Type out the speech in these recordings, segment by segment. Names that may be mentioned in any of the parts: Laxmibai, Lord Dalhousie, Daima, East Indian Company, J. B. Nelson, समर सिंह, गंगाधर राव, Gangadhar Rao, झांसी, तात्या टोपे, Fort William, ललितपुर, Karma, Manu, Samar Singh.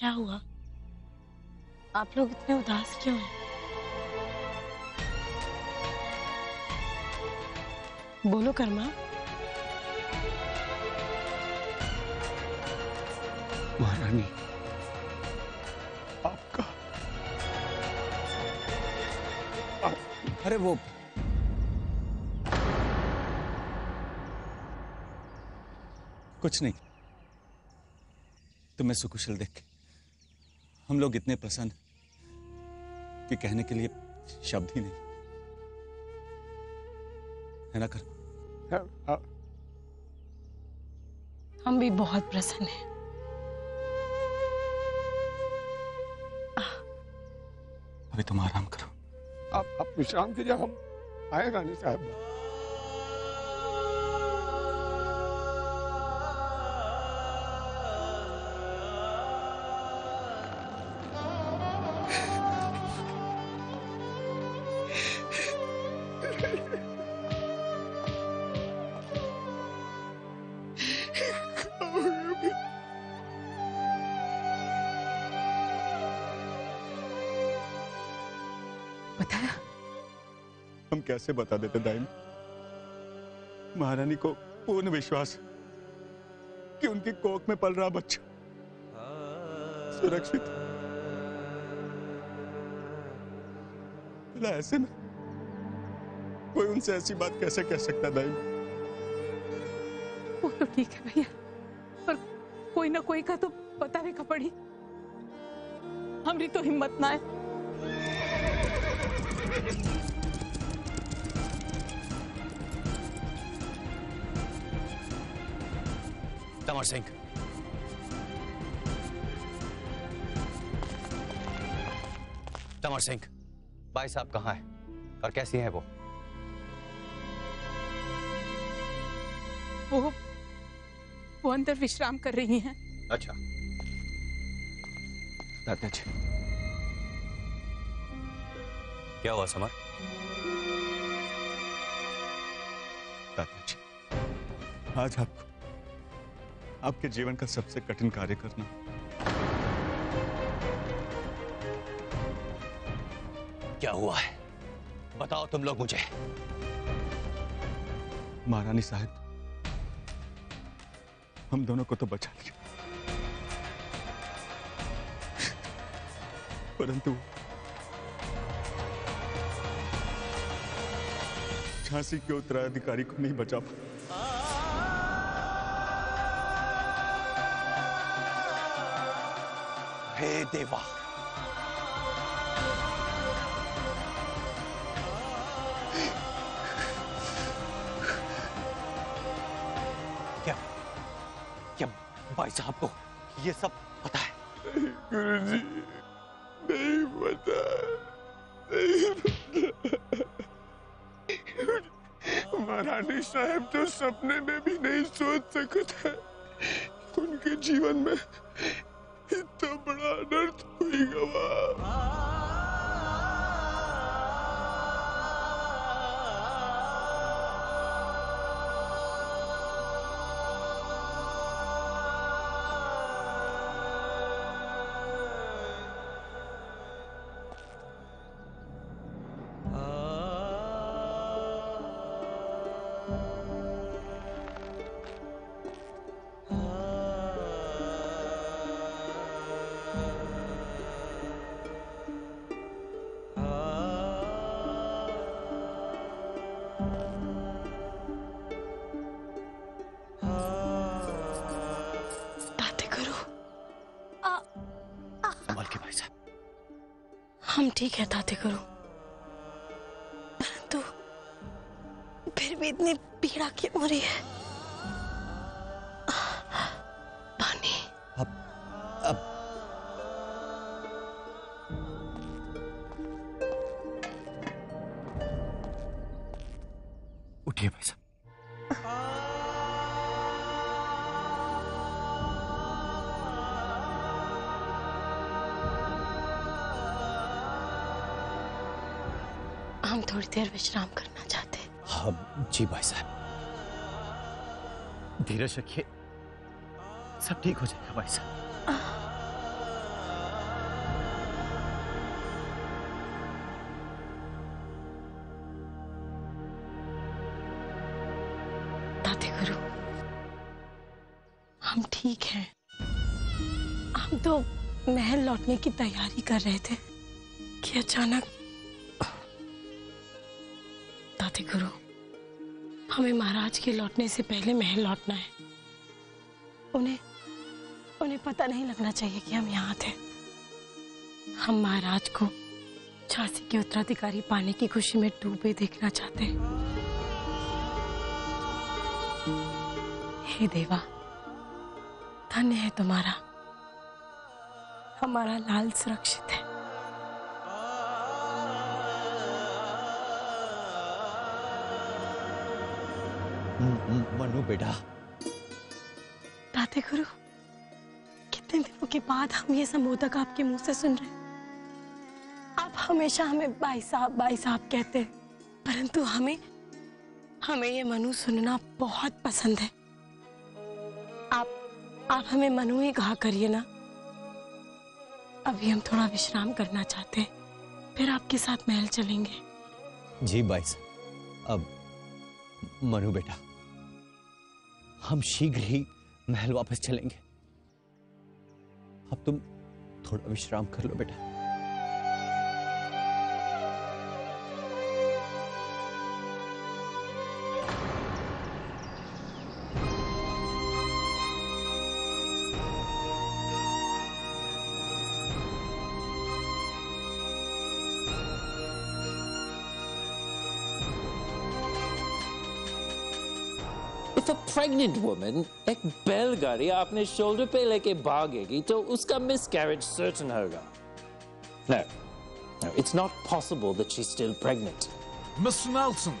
क्या हुआ? आप लोग इतने उदास क्यों हैं? बोलो कर्मा। महारानी, आपका अरे वो कुछ नहीं, तुम्हें सुकुशल देख के हम लोग इतने प्रसन्न कि कहने के लिए शब्द ही नहीं, है ना कर्मा? हम भी बहुत प्रसन्न हैं। अभी तुम आराम करो। आप विश्राम कीजिए, हम आए रानी साहब। कैसे बता देते दाइन? महारानी को पूर्ण विश्वास कि उनकी कोख में पल रहा बच्चा सुरक्षित है। ऐसे में कोई उनसे ऐसी बात कैसे कह सकता दाइन? वो तो ठीक है भैया, पर कोई ना कोई का तो पता नहीं पड़ी। हमारी तो हिम्मत ना है। समर सिंह, समर सिंह, भाई साहब कहाँ है और कैसी है वो? वो अंदर विश्राम कर रही हैं। अच्छा तात्या जी, क्या हुआ समर? तात्या जी, आज आपको आपके जीवन का सबसे कठिन कार्य करना, क्या हुआ है बताओ तुम लोग मुझे। महारानी साहब, हम दोनों को तो बचा लिया, परंतु झांसी के उत्तराधिकारी को नहीं बचा पाए। हे देवा, क्या भाई साहब को ये सब पता है? गुरुजी नहीं पता, महारानी साहब तो सपने में भी नहीं सोच सकते उनके जीवन में इतना बड़ा अनर्थ हुई गवा। ठीक है ताते गुरु, परंतु फिर भी इतनी पीड़ा क्यों हो रही है? पानी। अब उठिए भाई साहब। थोड़ी देर विश्राम करना चाहते। हाँ जी भाई साहब, धीरज रखिए, सब ठीक हो जाएगा भाई साहब। ताते गुरु, हम ठीक हैं। हम तो महल लौटने की तैयारी कर रहे थे कि अचानक ताते गुरु, हमें महाराज के लौटने से पहले महल लौटना है। उन्हें पता नहीं लगना चाहिए कि हम यहाँ थे। हम महाराज को झांसी के उत्तराधिकारी पाने की खुशी में डूबे देखना चाहते हैं। हे देवा, धन्य है तुम्हारा, हमारा लाल सुरक्षित है। मनु बेटा। ताते गुरु, कितने दिनों के बाद हम ये संबोधक आपके मुंह से सुन रहे हैं। आप हमेशा हमें भाई साहब कहते हैं, परंतु हमें ये मनु सुनना बहुत पसंद है। आप हमें मनु ही कहा करिए ना। अभी हम थोड़ा विश्राम करना चाहते हैं, फिर आपके साथ महल चलेंगे। जी भाई साहब। अब मनु बेटा, हम शीघ्र ही महल वापस चलेंगे। अब तुम थोड़ा विश्राम कर लो बेटा। प्रेग्नेंट वुमन एक बैलगाड़ी आपने शोल्डर पे लेके भागेगी तो उसका मिसकैरेज सर्टन होगा। No, it's not possible that she's still pregnant. Miss Nelson,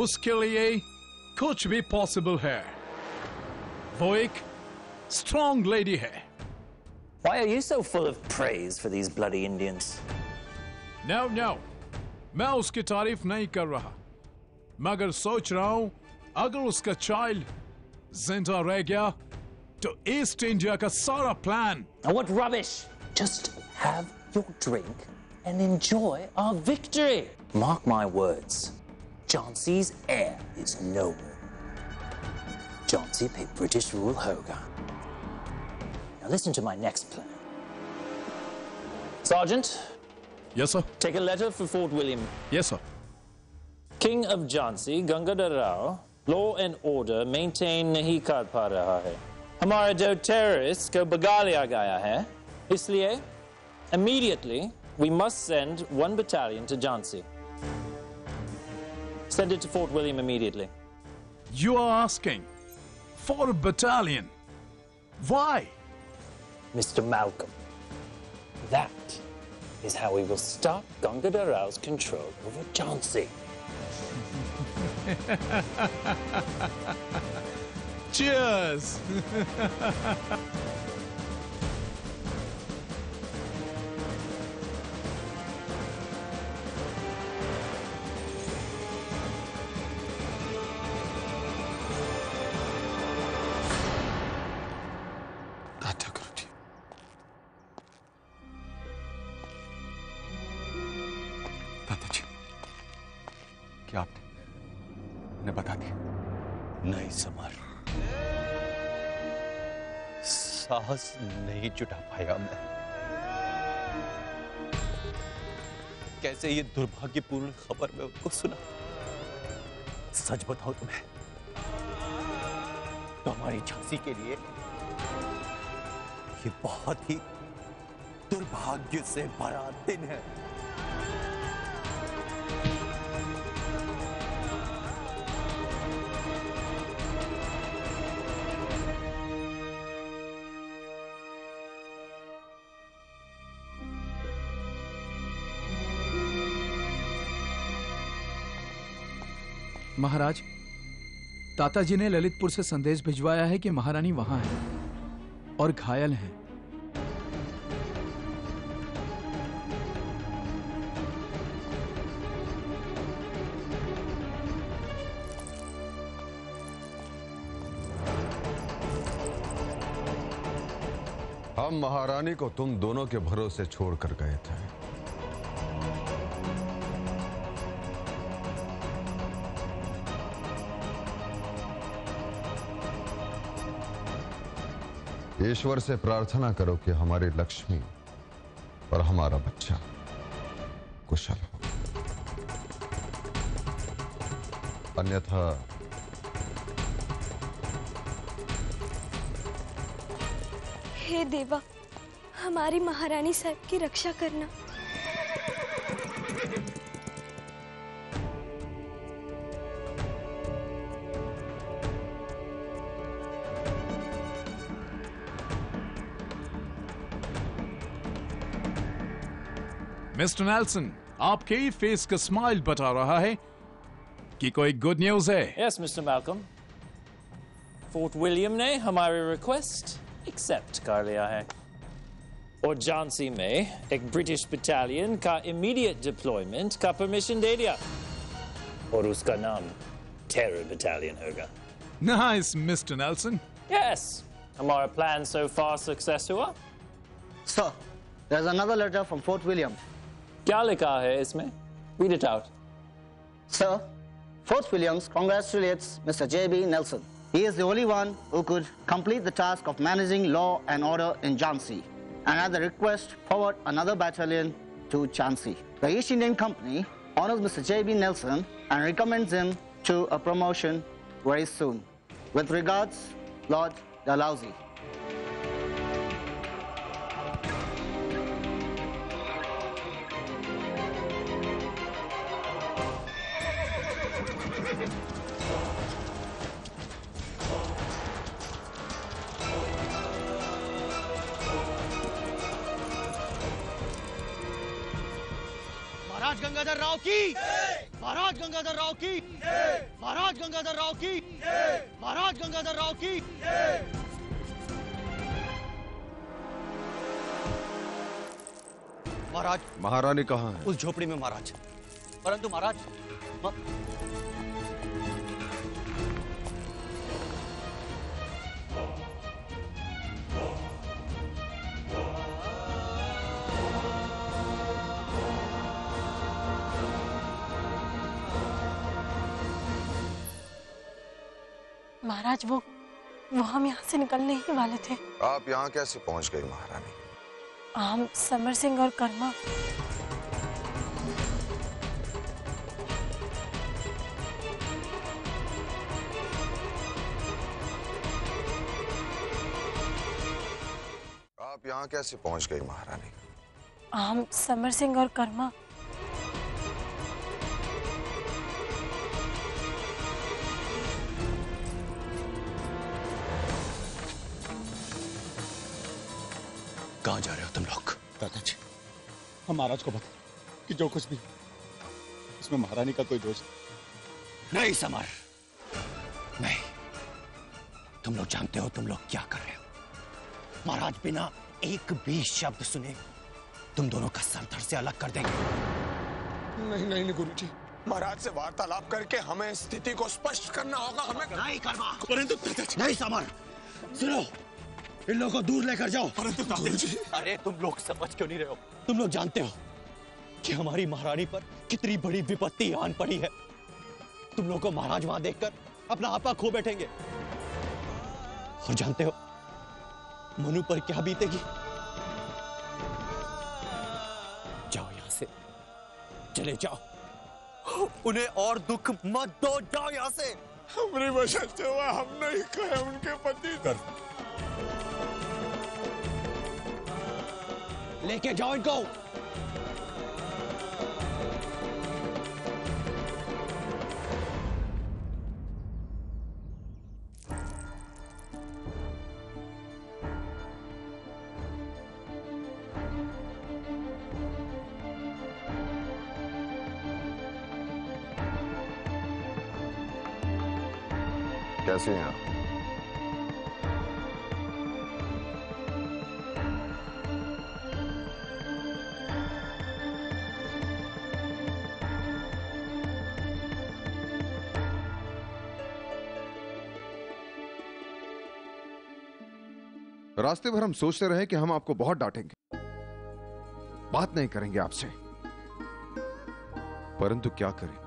उसके लिए कुछ भी पॉसिबल है। वो एक स्ट्रॉन्ग लेडी है। Why are you so full of praise for these bloody Indians? No, मैं उसकी तारीफ नहीं कर रहा, मगर सोच रहा हूँ अगर उसका चाइल्ड जिंदा रह गया तो ईस्ट इंडिया का सारा plan. What rubbish! Just have your drink and enjoy our victory. Mark my words, Jhansi's heir is noble. Jhansi pe British rule hoga. Now listen to my next plan. Sergeant. Yes sir. Take a letter for Fort William. Yes sir. King of Jhansi, Gangadhar Rao. Law and order maintain नहीं कर पा रहा है। हमारे जो terrorist को भगा लिया गया है, इसलिए immediately we must send one battalion to झांसी। Send it to Fort William immediately. You are asking for a battalion? Why? Mister Malcolm, that is how we will stop Gangadhar Rao's control over झांसी। Cheers! साहस नहीं जुटा पाया मैं। कैसे ये दुर्भाग्यपूर्ण खबर मैं उनको सुना। सच बताओ तुम्हें तो हमारी झांसी के लिए ये बहुत ही दुर्भाग्य से भरा दिन है। महाराज, ताताजी ने ललितपुर से संदेश भिजवाया है कि महारानी वहां है और घायल हैं। हम महारानी को तुम दोनों के भरोसे छोड़कर गए थे। ईश्वर से प्रार्थना करो कि हमारी लक्ष्मी और हमारा बच्चा कुशल हो, अन्यथा हे देवा हमारी महारानी साहब की रक्षा करना। मिस्टर नेल्सन, आपके ही फेस का स्माइल बता रहा है कि कोई गुड न्यूज है। Yes mister Malcolm, Fort William ने हमारी रिक्वेस्ट एक्सेप्ट कर लिया है और झांसी में एक ब्रिटिश बटालियन का इमीडिएट डिप्लॉयमेंट का परमिशन दे दिया और उसका नाम टेरर बटालियन होगा। Nice mister Nelson. यस, हमारा प्लान सो फार सक्सेस हुआ। Sir, there is another letter from Fort William. क्या लिखा है इसमें? Read it out. Sir, Fort Williams congratulates Mr. J. B. Nelson. He is the only one who could complete the task of managing law and order in Jhansi, and at the request forward another battalion to Jhansi. The East Indian Company honors Mr. J. B. Nelson and recommends him to a promotion very soon. With regards, Lord Dalhousie. महाराज गंगाधर राव की। महाराज, महारानी कहाँ है? उस झोपड़ी में महाराज। परंतु महाराज महाराज वो हम यहाँ से निकलने ही वाले थे। आप यहाँ कैसे पहुँच गई महारानी? हम समर सिंह और कर्मा। आप यहाँ कैसे पहुँच गई महारानी? हम समर सिंह और कर्मा। कहाँ जा रहे हो तुम लोग? दादाजी, हम महाराज को बता कि जो कुछ भी उसमें महारानी का कोई दोष नहीं। समर नहीं, तुम लोग जानते हो तुम लोग क्या कर रहे हो। महाराज बिना एक भी शब्द सुने तुम दोनों का सर धड़ से अलग कर देंगे। नहीं गुरु जी, महाराज से वार्तालाप करके हमें स्थिति को स्पष्ट करना होगा। हमें नहीं करना। परंतु नहीं समर, सुनो, इन लोगों को दूर लेकर जाओ। अरे तुम लोग समझ क्यों नहीं रहे हो? तुम लोग जानते हो कि हमारी महारानी पर कितनी बड़ी विपत्ति आन पड़ी है। तुम लोगों को महाराज वहां देखकर अपना आपा खो बैठेंगे। और जानते हो मनु पर क्या बीतेगी। जाओ यहां से, चले जाओ, उन्हें और दुख मत दो। जाओ यहां से। हमारी वजह से हुआ, हम नहीं कहे उनके पति कर। लेके जाओ इनको। कैसे हैं आप? रास्ते भर हम सोचते रहे कि हम आपको बहुत डांटेंगे, बात नहीं करेंगे आपसे, परंतु क्या करें।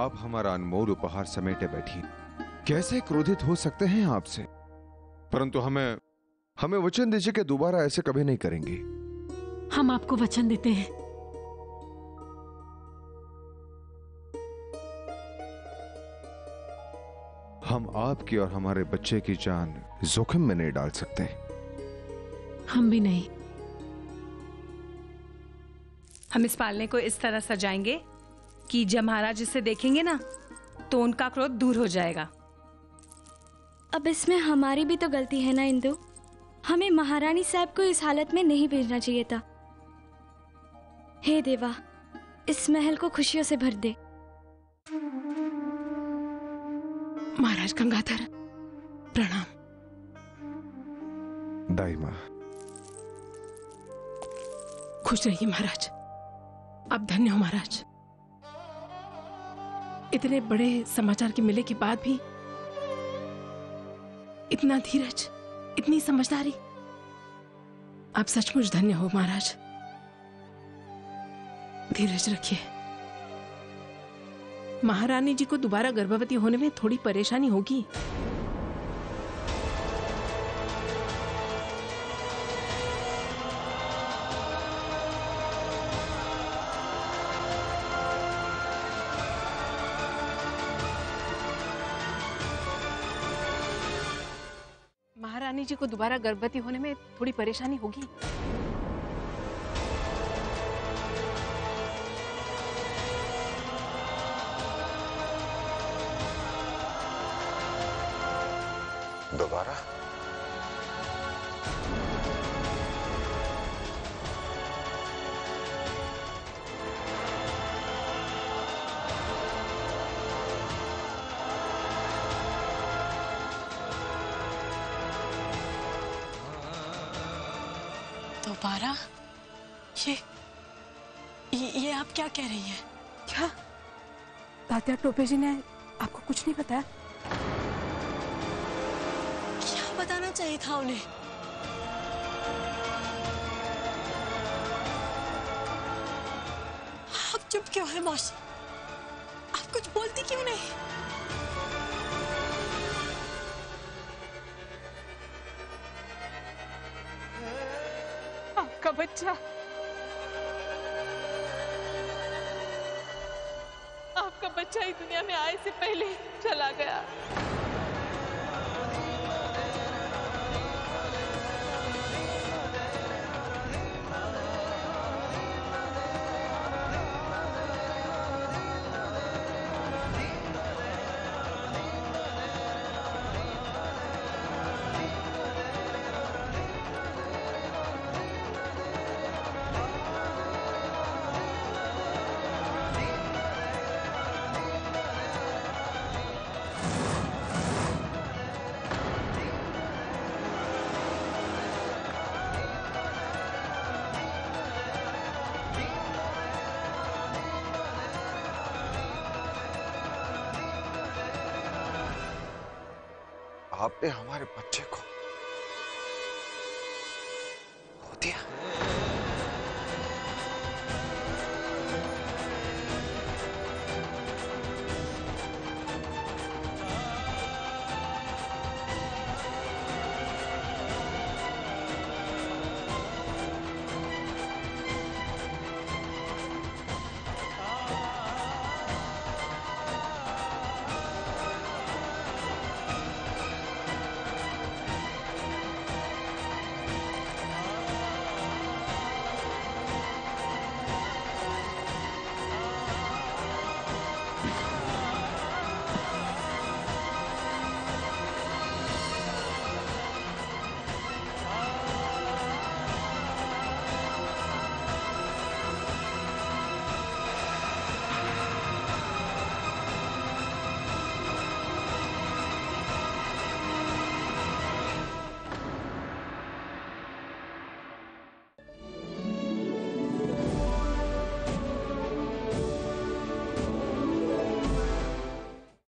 आप हमारा अनमोल उपहार समेटे बैठी। कैसे क्रोधित हो सकते हैं आपसे, परंतु हमें हमें वचन दीजिए कि दोबारा ऐसे कभी नहीं करेंगे। हम आपको वचन देते हैं। हम आपकी और हमारे बच्चे की जान जोखिम में नहीं डाल सकते। हम भी नहीं। हम इस पालने को इस तरह सजाएंगे कि जब महाराज इसे देखेंगे ना तो उनका क्रोध दूर हो जाएगा। अब इसमें हमारी भी तो गलती है ना इंदु, हमें महारानी साहब को इस हालत में नहीं भेजना चाहिए था। हे देवा, इस महल को खुशियों से भर दे। महाराज गंगाधर, प्रणाम। दाई माँ, खुश रहिए महाराज। आप धन्य हो महाराज, इतने बड़े समाचार के मिले के बाद भी इतना धीरज, इतनी समझदारी। आप सचमुच धन्य हो महाराज। धीरज रखिए। महारानी जी को दोबारा गर्भवती होने में थोड़ी परेशानी होगी। जी को दोबारा गर्भवती होने में थोड़ी परेशानी होगी। दोबारा दोबारा? ये आप क्या कह रही हैं? क्या तात्या टोपे जी ने आपको कुछ नहीं बताया? क्या बताना चाहिए था उन्हें? आप चुप क्यों हैं मौसी? आप कुछ बोलती क्यों नहीं? बच्चा, आपका बच्चा इस दुनिया में आए से पहले चला गया। आपने हमारे बच्चे को खो दिया।